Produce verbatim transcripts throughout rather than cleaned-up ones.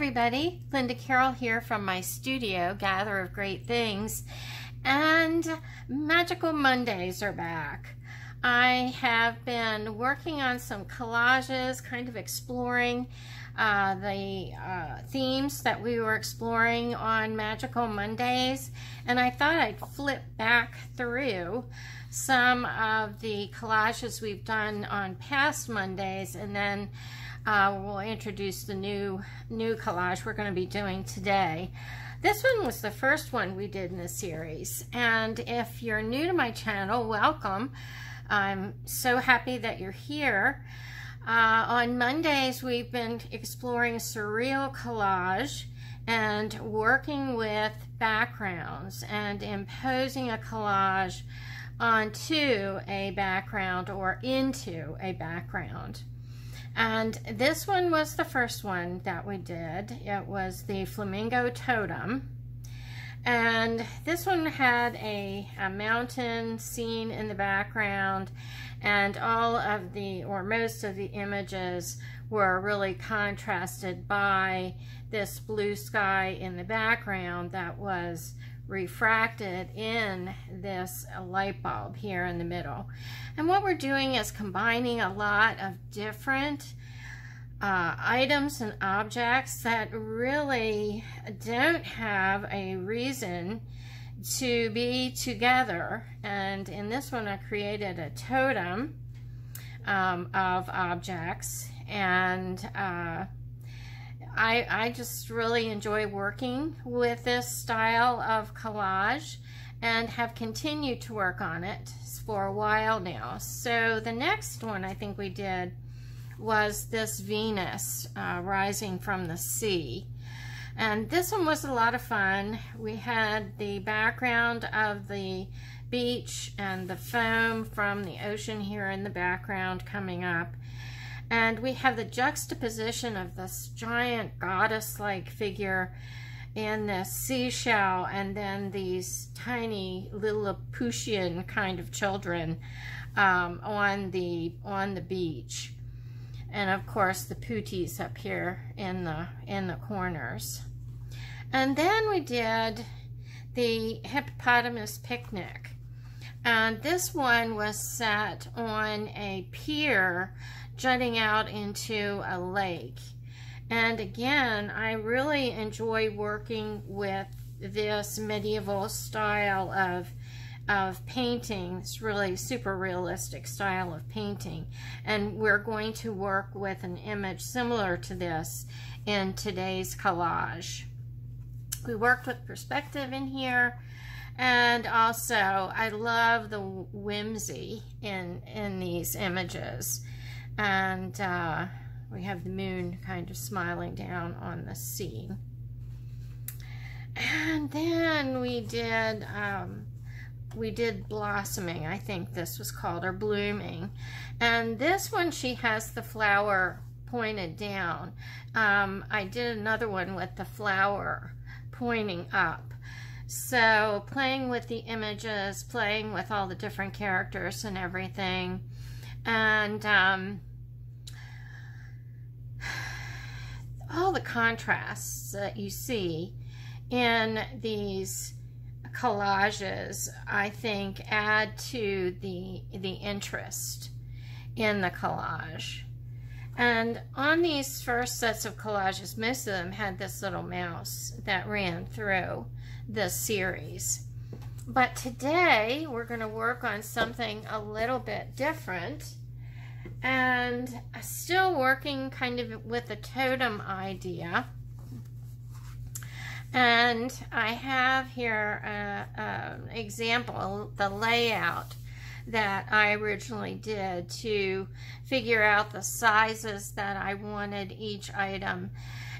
everybody, Linda Carol here from my studio, Gather of Great Things, and Magical Mondays are back. I have been working on some collages, kind of exploring uh, the uh, themes that we were exploring on Magical Mondays, and I thought I'd flip back through some of the collages we've done on past Mondays, and then uh, we'll introduce the new, new collage we're going to be doing today. This one was the first one we did in the series, and if you're new to my channel, welcome. I'm so happy that you're here. Uh, on Mondays, we've been exploring surreal collage and working with backgrounds and imposing a collage onto a background or into a background. And this one was the first one that we did. It was the Flamingo Totem. And this one had a, a mountain scene in the background, and all of the, or most of the images were really contrasted by this blue sky in the background that was refracted in this light bulb here in the middle. And what we're doing is combining a lot of different uh, items and objects that really don't have a reason to be together. And in this one, I created a totem um, of objects, and uh, I, I just really enjoy working with this style of collage and have continued to work on it for a while now. So the next one I think we did was this Venus uh, rising from the sea. And this one was a lot of fun. We had the background of the beach and the foam from the ocean here in the background coming up. And we have the juxtaposition of this giant goddess-like figure in this seashell, and then these tiny Lilliputian kind of children um, on the on the beach, and of course the pooties up here in the in the corners. And then we did the hippopotamus picnic, and this one was set on a pier jutting out into a lake. And again, I really enjoy working with this medieval style of of painting. It's really super realistic style of painting, and we're going to work with an image similar to this in today's collage. We worked with perspective in here, and also I love the whimsy in in these images. And uh, we have the moon kind of smiling down on the sea. And then we did um, we did Blossoming, I think this was called, or Blooming. And this one, she has the flower pointed down. Um, I did another one with the flower pointing up. So playing with the images, playing with all the different characters and everything. And um, all the contrasts that you see in these collages, I think, add to the, the interest in the collage. And on these first sets of collages, most of them had this little mouse that ran through this series. But today we're going to work on something a little bit different, and still working kind of with the totem idea. And I have here an example, the layout that I originally did to figure out the sizes that I wanted each item,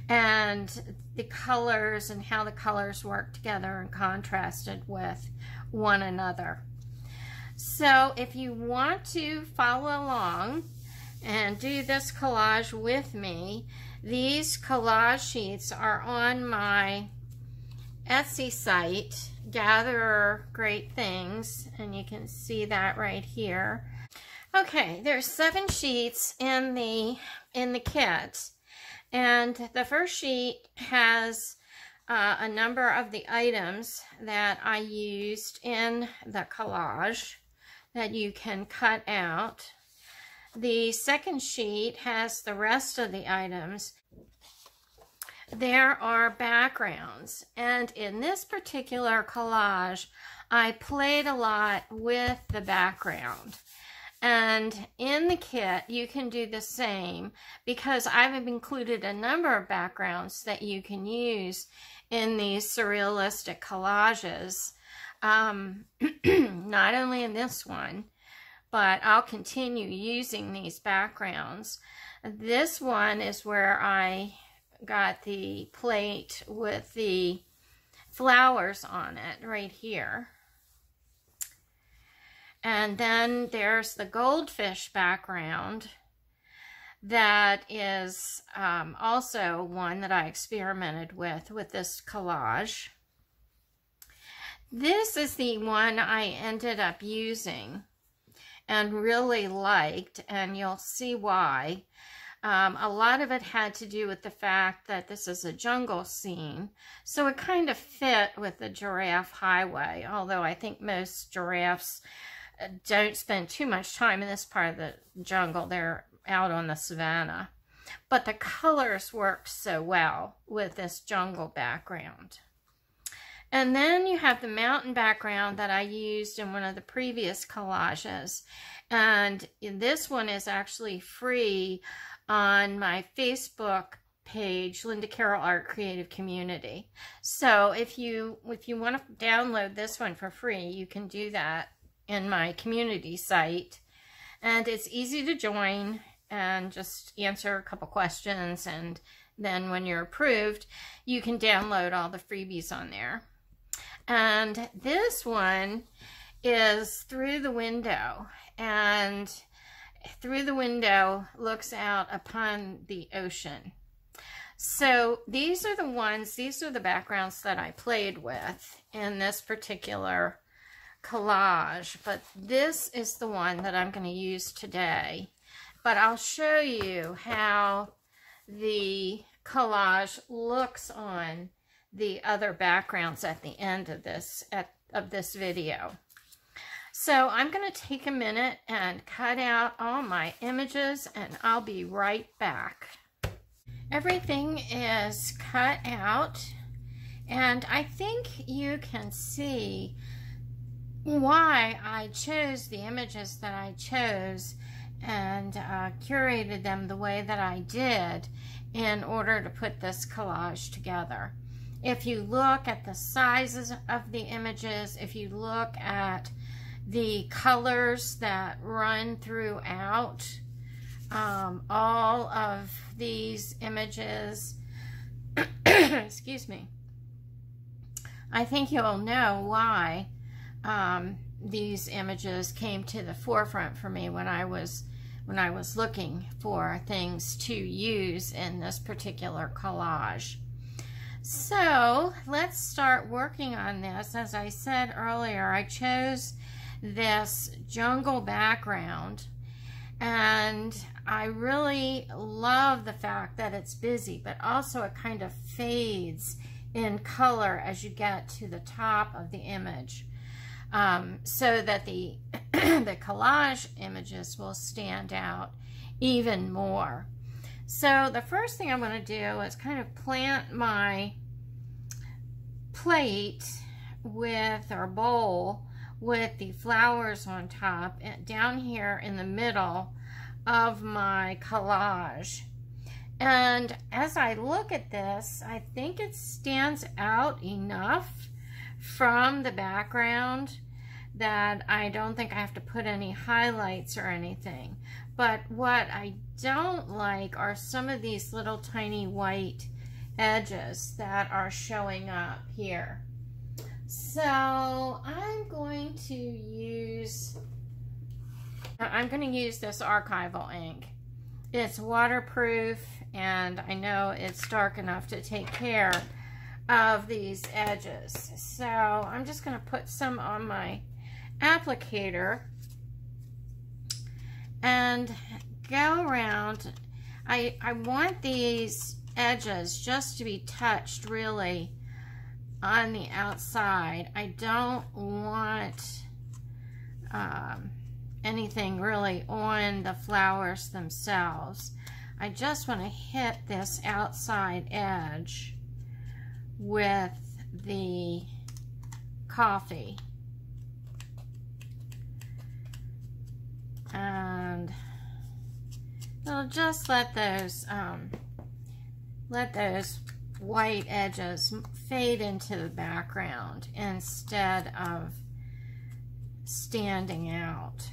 and the colors and how the colors work together and contrasted with one another. So if you want to follow along and do this collage with me, these collage sheets are on my Etsy site, Gather Great Things, and you can see that right here. Okay, there's seven sheets in the in the kit. And the first sheet has uh, a number of the items that I used in the collage that you can cut out. The second sheet has the rest of the items. There are backgrounds, and in this particular collage, I played a lot with the background. And in the kit, you can do the same, because I've included a number of backgrounds that you can use in these surrealistic collages. Um, not only in this one, but I'll continue using these backgrounds. This one is where I got the plate with the flowers on it right here. And then there's the goldfish background that is um, also one that I experimented with with this collage. This is the one I ended up using and really liked, and you'll see why. Um, a lot of it had to do with the fact that this is a jungle scene, so it kind of fit with the Giraffe Highway, although I think most giraffes don't spend too much time in this part of the jungle. They're out on the savanna. But the colors worked so well with this jungle background. And then you have the mountain background that I used in one of the previous collages. And this one is actually free on my Facebook page, Linda Carol Art Creative Community. So if you, if you want to download this one for free, you can do that in my community site. And it's easy to join and just answer a couple questions, and then when you're approved, you can download all the freebies on there. And this one is Through the Window, and Through the Window looks out upon the ocean. So these are the ones, these are the backgrounds that I played with in this particular collage, but this is the one that I'm going to use today. But I'll show you how the collage looks on the other backgrounds at the end of this at, of this video. So I'm going to take a minute and cut out all my images, and I'll be right back. Everything is cut out, and I think you can see why I chose the images that I chose and uh, curated them the way that I did in order to put this collage together. If you look at the sizes of the images, if you look at the colors that run throughout um, all of these images, excuse me, I think you'll know why um, these images came to the forefront for me when I was when I was looking for things to use in this particular collage. So let's start working on this. As I said earlier, I chose this jungle background, and I really love the fact that it's busy, but also it kind of fades in color as you get to the top of the image, um, so that the the collage images will stand out even more. So the first thing I'm going to do is kind of plant my plate with, or bowl with, the flowers on top down here in the middle of my collage. And as I look at this, I think it stands out enough from the background that I don't think I have to put any highlights or anything. But what I don't like are some of these little tiny white edges that are showing up here. So I'm going to use, I'm going to use this archival ink. It's waterproof, and I know it's dark enough to take care of these edges. So I'm just going to put some on my applicator and go around. I, I want these edges just to be touched really on the outside. I don't want um, anything really on the flowers themselves. I just want to hit this outside edge with the coffee. And it'll just let those um, let those white edges fade into the background instead of standing out.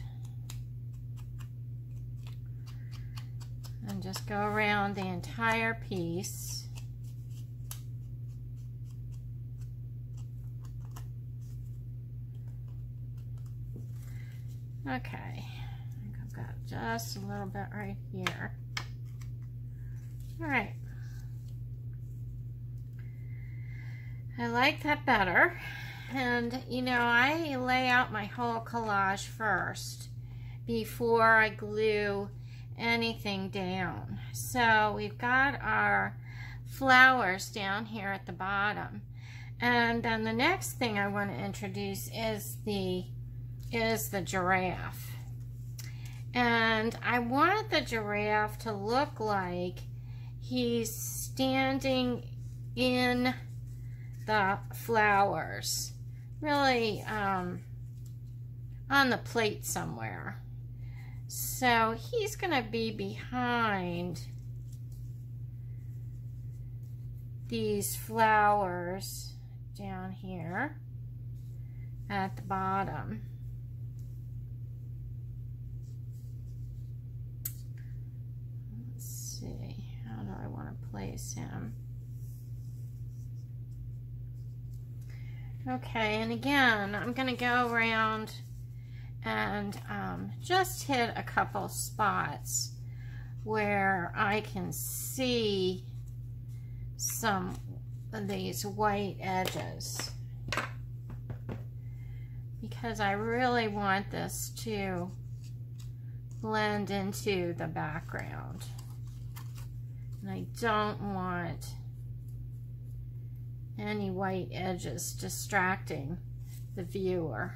And just go around the entire piece. Okay, I think I've got just a little bit right here. All right. I like that better. And, you know, I lay out my whole collage first before I glue anything down. So we've got our flowers down here at the bottom, and then the next thing I want to introduce is the is the giraffe. And I want the giraffe to look like he's standing in the flowers, really um, on the plate somewhere. So he's going to be behind these flowers down here at the bottom. Let's see, how do I want to place him? Okay, and again, I'm going to go around and um, just hit a couple spots where I can see some of these white edges, because I really want this to blend into the background, and I don't want any white edges distracting the viewer.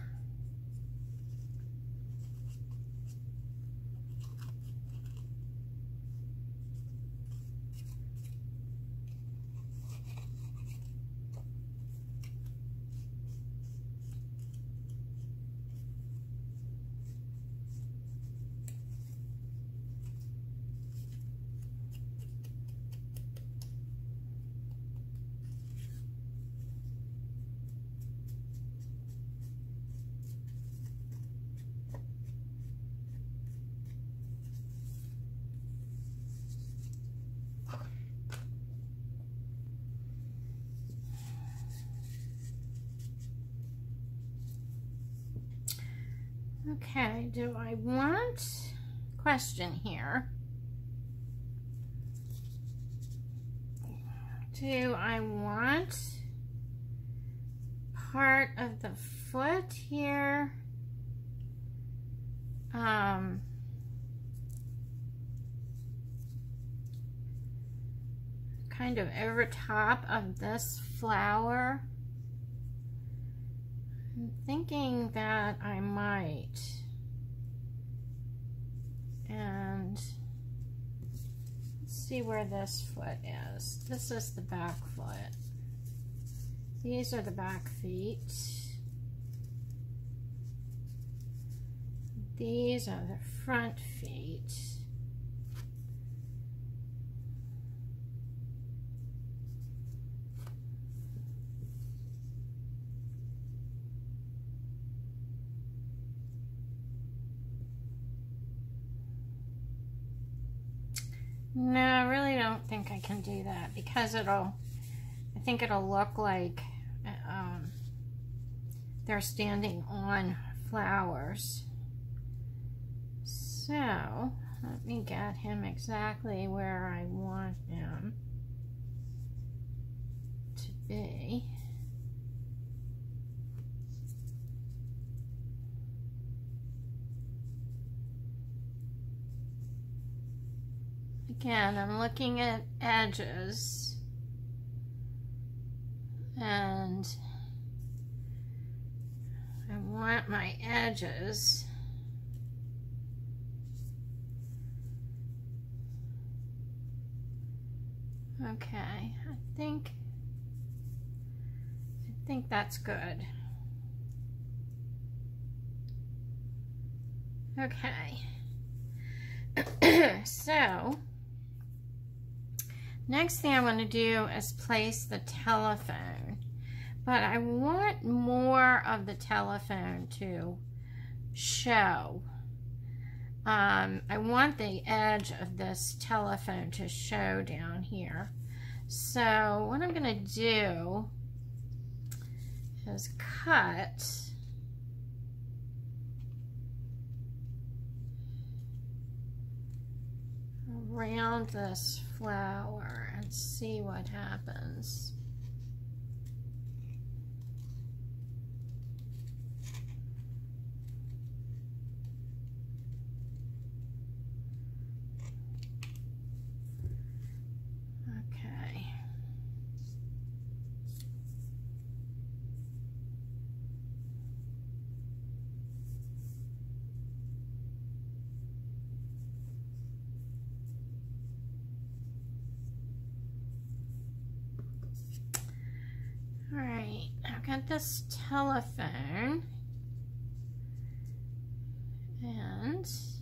Okay, do I want, question here, do I want part of the foot here um, kind of over top of this flower? I'm thinking that I might, and let's see where this foot is. This is the back foot. These are the back feet. These are the front feet. No, I really don't think I can do that, because it'll, I think it'll look like um, they're standing on flowers. So, let me get him exactly where I want him to be. Again, I'm looking at edges, and I want my edges okay. I think I think that's good. Okay. So next thing I want to do is place the telephone, but I want more of the telephone to show. Um, I want the edge of this telephone to show down here. So what I'm going to do is cut around this flower and see what happens. Okay. Alright, I've got this telephone, and let's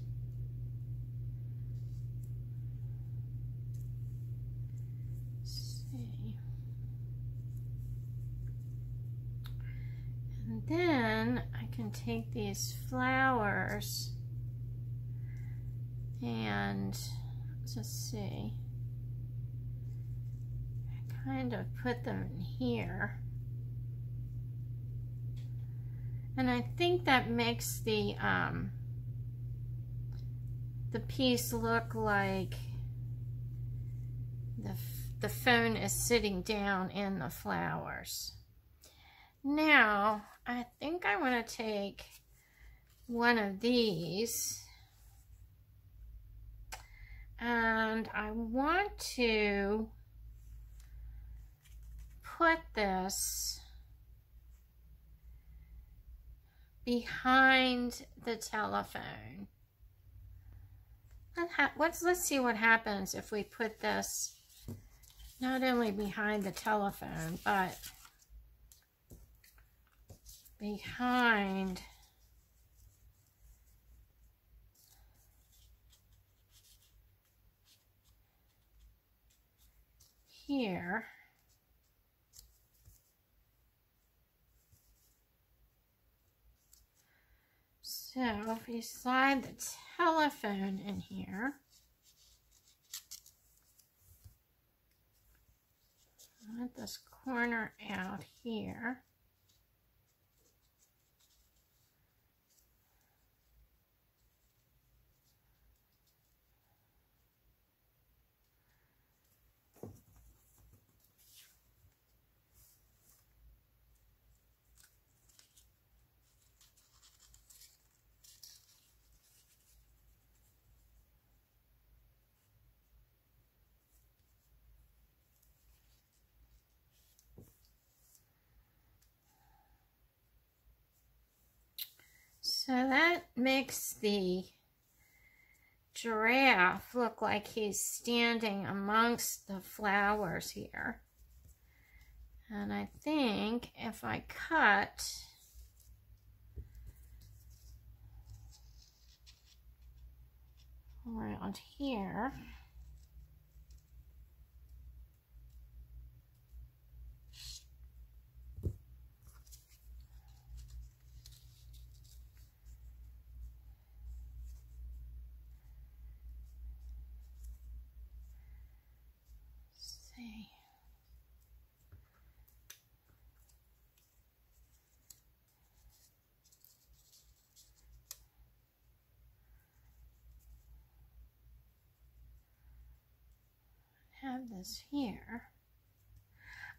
see, and then I can take these flowers and just see, I kind of put them in here. And I think that makes the um, the piece look like the, the phone is sitting down in the flowers. Now, I think I want to take one of these, and I want to put this behind the telephone. Let's, let's see what happens if we put this not only behind the telephone, but behind here. So if you slide the telephone in here, let this corner out here. So that makes the giraffe look like he's standing amongst the flowers here. And I think if I cut around here, have this here,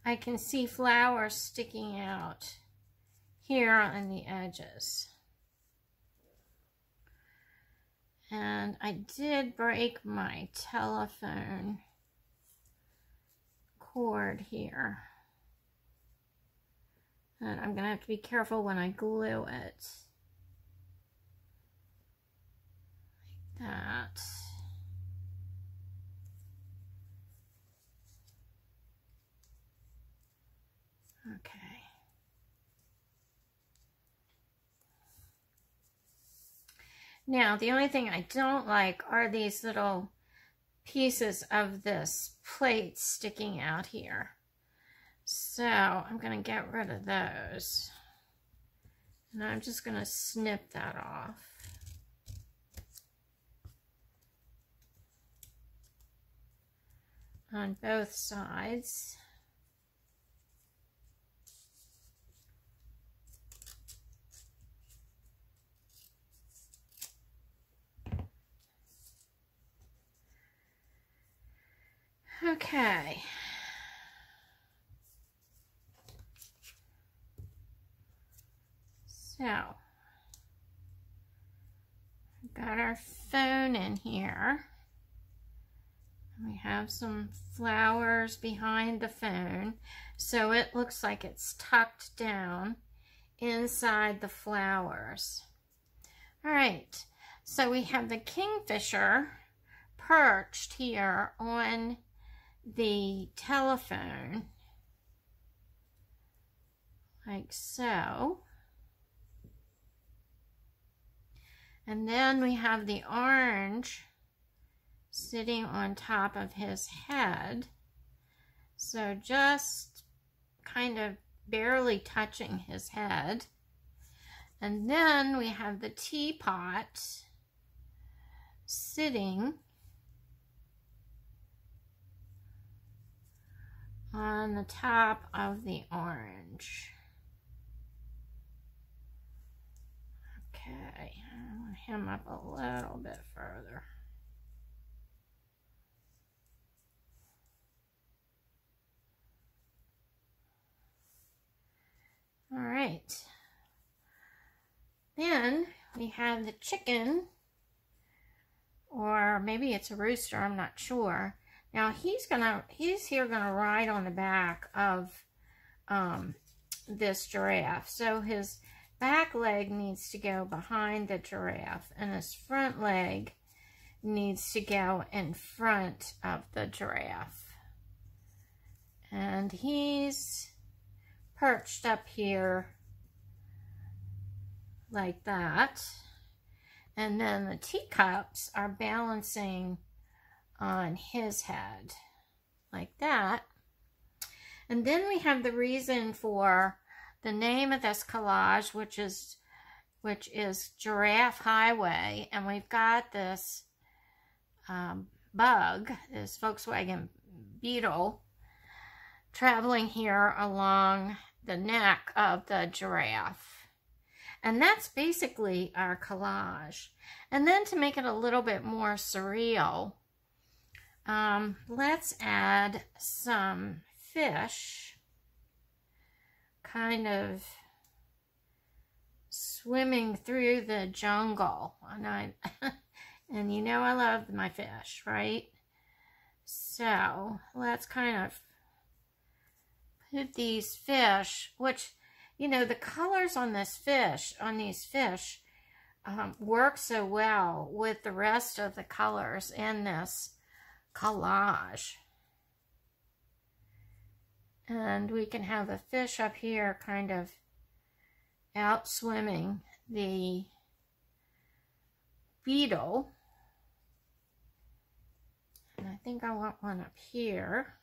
I can see flowers sticking out here on the edges. And And I did break my telephone cord here. And I'm gonna have to be careful when I glue it. Like that. Okay. Now, the only thing I don't like are these little pieces of this plate sticking out here. So I'm going to get rid of those. And I'm just going to snip that off. On both sides. Okay. So, we've got our phone in here. We have some flowers behind the phone. So it looks like it's tucked down inside the flowers. All right. So we have the kingfisher perched here on the telephone, like so. And then we have the orange sitting on top of his head. So just kind of barely touching his head. And then we have the teapot sitting on the top of the orange. Okay, I want him up a little bit further. All right. Then we have the chicken, or maybe it's a rooster, I'm not sure. Now he's gonna, he's here gonna ride on the back of um, this giraffe. So his back leg needs to go behind the giraffe and his front leg needs to go in front of the giraffe. And he's perched up here like that. And then the teacups are balancing on his head like that. And then we have the reason for the name of this collage, which is which is Giraffe Highway, and we've got this um, bug, this Volkswagen Beetle, traveling here along the neck of the giraffe. And that's basically our collage. And then to make it a little bit more surreal, Um, let's add some fish kind of swimming through the jungle. And, I, and you know I love my fish, right? So let's kind of put these fish, which, you know, the colors on this fish, on these fish, um, work so well with the rest of the colors in this collage. And we can have the fish up here kind of out swimming the beetle. And I think I want one up here.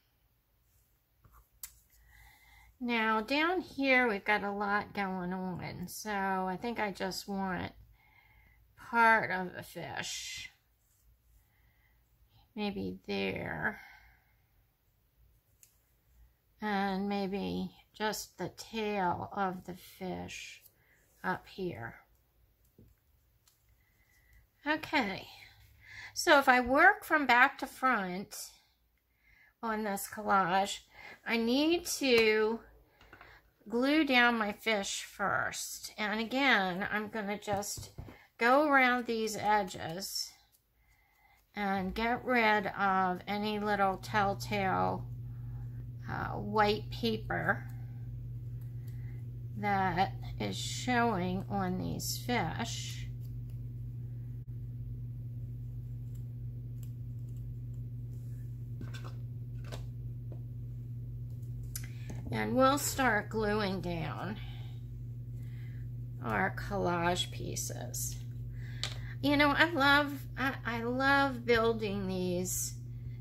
Now down here we've got a lot going on, so I think I just want part of the fish. Maybe there, and maybe just the tail of the fish up here. Okay, so if I work from back to front on this collage, I need to glue down my fish first. And again, I'm going to just go around these edges and get rid of any little telltale uh, white paper that is showing on these fish. And we'll start gluing down our collage pieces. You know, I love I, I love building these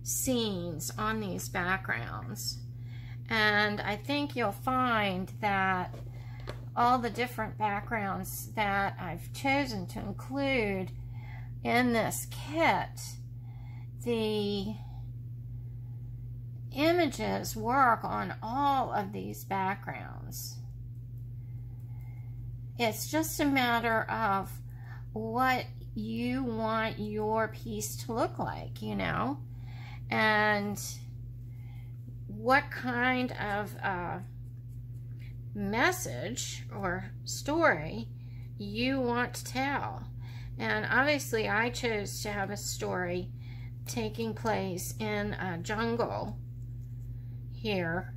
scenes on these backgrounds, and I think you'll find that all the different backgrounds that I've chosen to include in this kit, the images work on all of these backgrounds. It's just a matter of what you want your piece to look like, you know, and what kind of uh, message or story you want to tell. And obviously I chose to have a story taking place in a jungle here,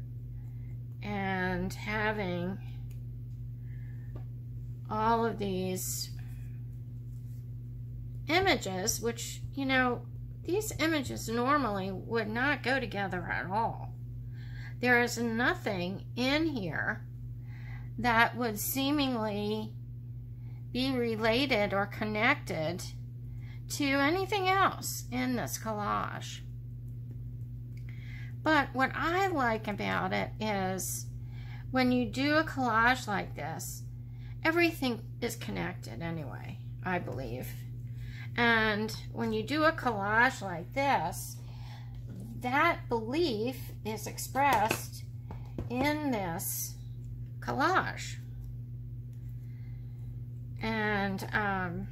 and having all of these images, which, you know, these images normally would not go together at all. There is nothing in here that would seemingly be related or connected to anything else in this collage. But what I like about it is when you do a collage like this, everything is connected anyway, I believe. And when you do a collage like this, that belief is expressed in this collage. And um,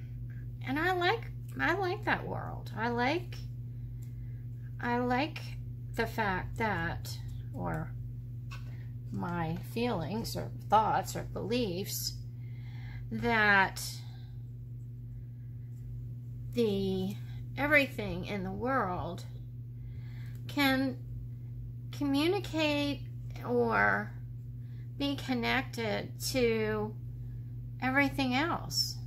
and I like I like that world. I like I like the fact that, or my feelings or thoughts or beliefs, that the everything in the world can communicate or be connected to everything else.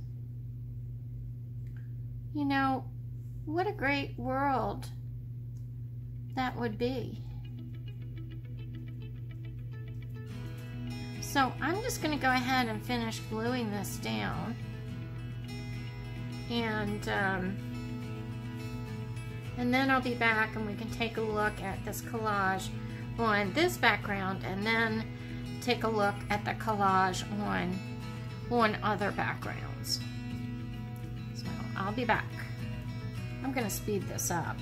You know, what a great world that would be. So I'm just going to go ahead and finish gluing this down, and um, and then I'll be back and we can take a look at this collage on this background, and then take a look at the collage on on other backgrounds. So I'll be back. I'm going to speed this up.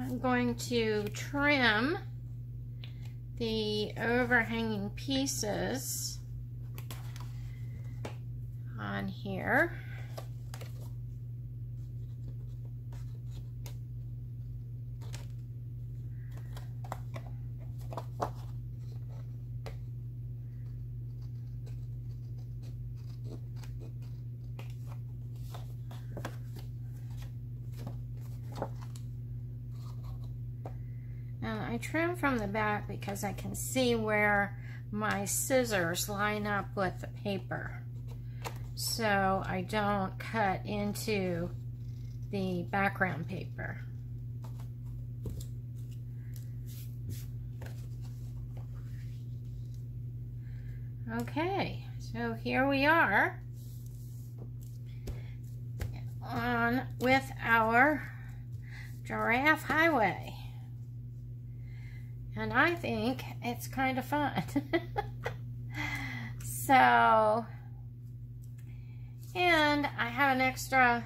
I'm going to trim the overhanging pieces on here. I trim from the back because I can see where my scissors line up with the paper, so I don't cut into the background paper. Okay, so here we are on with our Giraffe Highway. And I think it's kind of fun. So, and I have an extra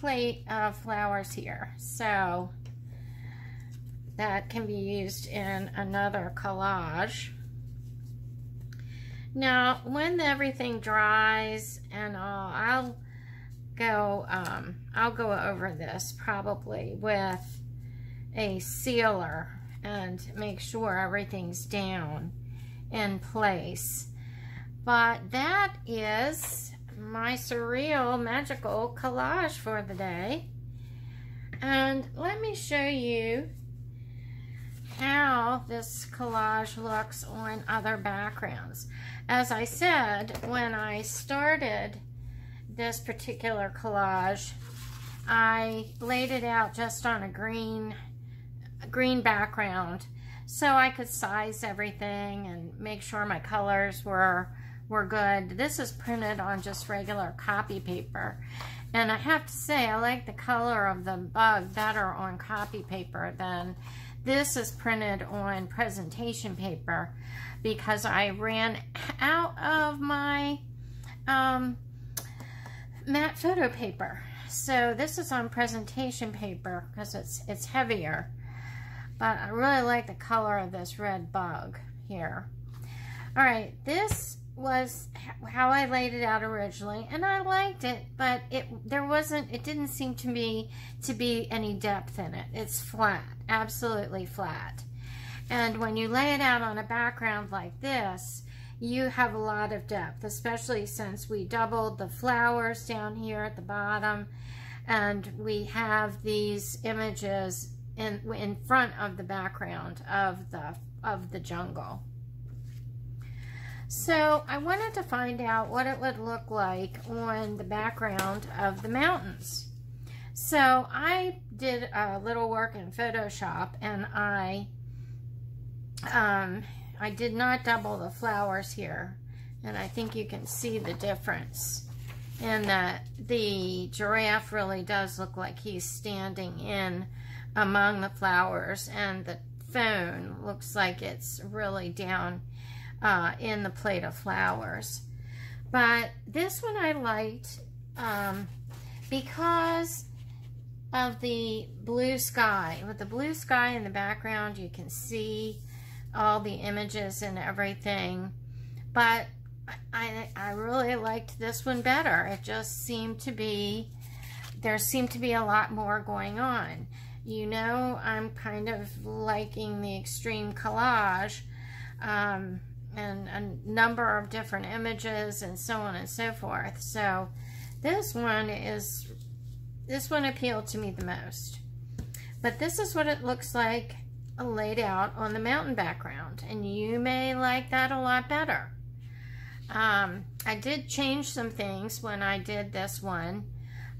plate of flowers here, so that can be used in another collage. Now, when everything dries and all, I'll go. Um, I'll go over this probably with a sealer and make sure everything's down in place. But that is my surreal magical collage for the day. And let me show you how this collage looks on other backgrounds. As I said, when I started this particular collage, I laid it out just on a green green background so I could size everything and make sure my colors were were good. This is printed on just regular copy paper, and I have to say I like the color of the bug better on copy paper than this is printed on presentation paper, because I ran out of my um, matte photo paper. So this is on presentation paper because it's it's heavier. But I really like the color of this red bug here. All right, this was how I laid it out originally, and I liked it, but it there wasn't it didn't seem to me to be any depth in it. It's flat, absolutely flat. And when you lay it out on a background like this, you have a lot of depth, especially since we doubled the flowers down here at the bottom, and we have these images In, in front of the background of the of the jungle. So I wanted to find out what it would look like on the background of the mountains. So I did a little work in Photoshop, and I um, I did not double the flowers here, and I think you can see the difference. And that the giraffe really does look like he's standing in among the flowers, and the phone looks like it's really down uh, in the plate of flowers. But this one I liked um, because of the blue sky. With the blue sky in the background, you can see all the images and everything, but I, I really liked this one better. It just seemed to be, there seemed to be a lot more going on. You know, I'm kind of liking the extreme collage um, and a number of different images and so on and so forth. So this one is, this one appealed to me the most. But this is what it looks like laid out on the mountain background, and you may like that a lot better. Um, I did change some things when I did this one.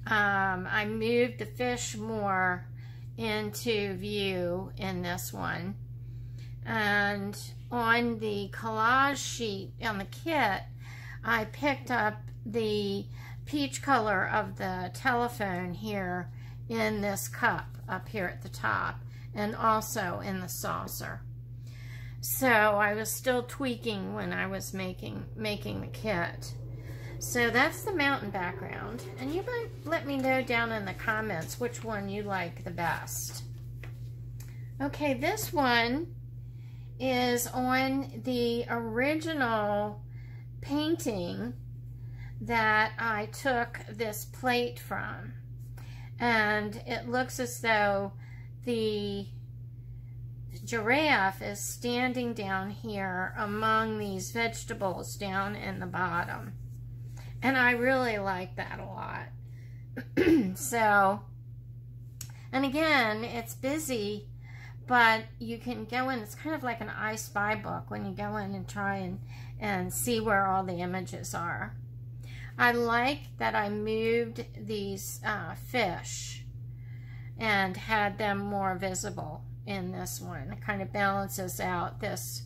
Um, I moved the fish more into view in this one, and on the collage sheet on the kit I picked up the peach color of the telephone here in this cup up here at the top, and also in the saucer. So I was still tweaking when I was making making the kit. So that's the mountain background, and you might let me know down in the comments which one you like the best. Okay, this one is on the original painting that I took this plate from. And it looks as though the giraffe is standing down here among these vegetables down in the bottom. And I really like that a lot. So, and again, it's busy, but you can go in. It's kind of like an I Spy book when you go in and try and, and see where all the images are. I like that I moved these uh, fish and had them more visible in this one. It kind of balances out this,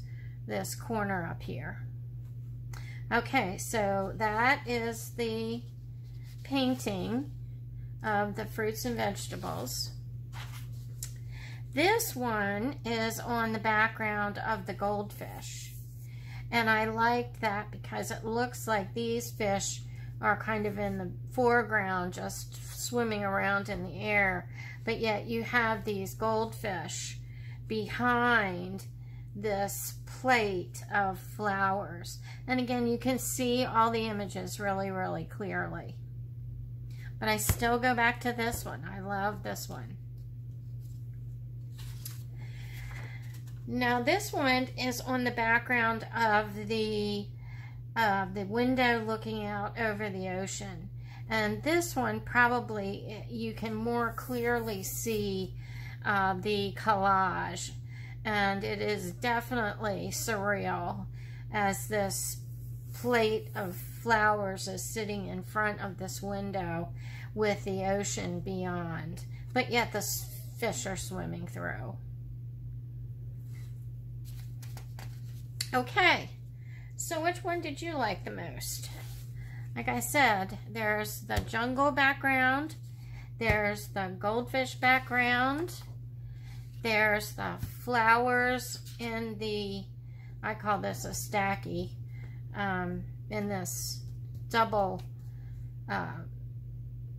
this corner up here. Okay, so that is the painting of the fruits and vegetables. This one is on the background of the goldfish. And I like that because it looks like these fish are kind of in the foreground, just swimming around in the air, but yet you have these goldfish behind this plate of flowers. And again, you can see all the images really, really clearly. But I still go back to this one. I love this one. Now this one is on the background of the Uh, the window looking out over the ocean, and this one probably you can more clearly see uh, the collage, and it is definitely surreal as this plate of flowers is sitting in front of this window with the ocean beyond, but yet the fish are swimming through. Okay. So which one did you like the most? Like I said, there's the jungle background, there's the goldfish background, there's the flowers in the, I call this a stacky, um, in this double, uh,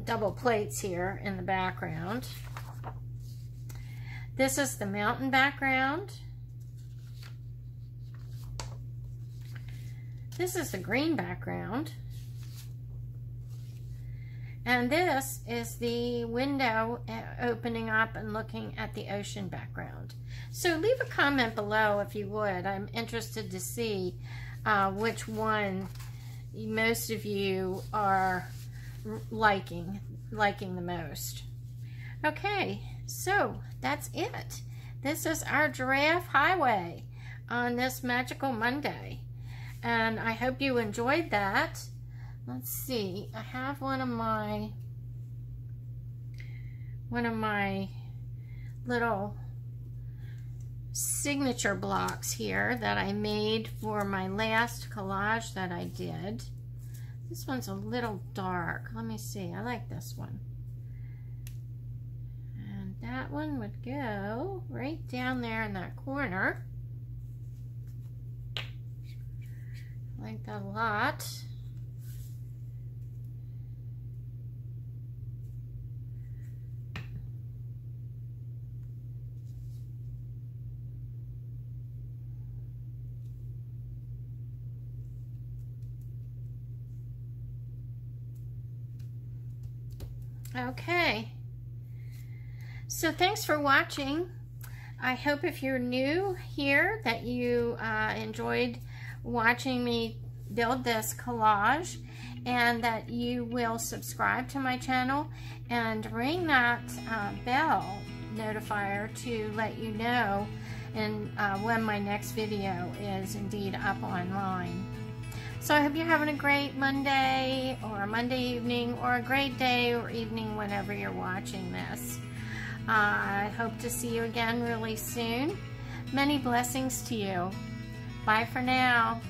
double plates here in the background. This is the mountain background. This is the green background, and this is the window opening up and looking at the ocean background. So leave a comment below if you would. I'm interested to see uh, which one most of you are liking, liking the most. Okay, so that's it. This is our Giraffe Highway on this Magical Monday. And I hope you enjoyed that. Let's see, I have one of my one of my little signature blocks here that I made for my last collage that I did. This one's a little dark. Let me see, I like this one. And that one would go right down there in that corner. I like that a lot. Okay. So thanks for watching. I hope if you're new here that you uh, enjoyed watching me build this collage, and that you will subscribe to my channel and ring that uh, bell notifier to let you know and uh, when my next video is indeed up online. So I hope you're having a great Monday or a Monday evening or a great day or evening whenever you're watching this. Uh, I hope to see you again really soon. Many blessings to you. Bye for now.